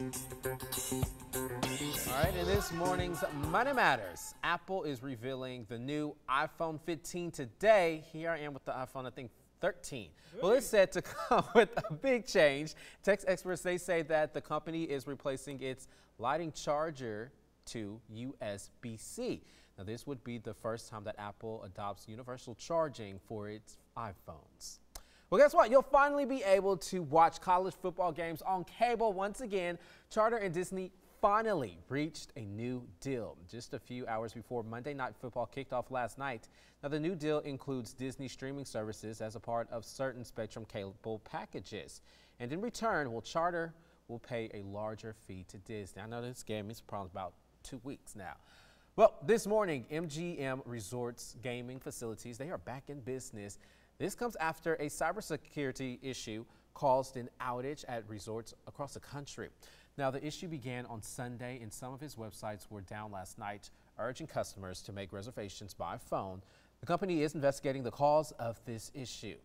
All right, in this morning's Money Matters, Apple is revealing the new iPhone 15 today. Here I am with the iPhone, I think, 13. Well, it's said to come with a big change. Tech experts, they say that the company is replacing its Lightning charger to USB C. Now, this would be the first time that Apple adopts universal charging for its iPhones. Well, guess what? You'll finally be able to watch college football games on cable once again. Charter and Disney finally reached a new deal just a few hours before Monday Night Football kicked off last night. Now, the new deal includes Disney streaming services as a part of certain Spectrum cable packages. And in return, well, Charter will pay a larger fee to Disney. I know this game is probably about 2 weeks now. Well, this morning, MGM Resorts gaming facilities, they are back in business. This comes after a cybersecurity issue caused an outage at resorts across the country. Now, the issue began on Sunday, and some of its websites were down last night, urging customers to make reservations by phone. The company is investigating the cause of this issue.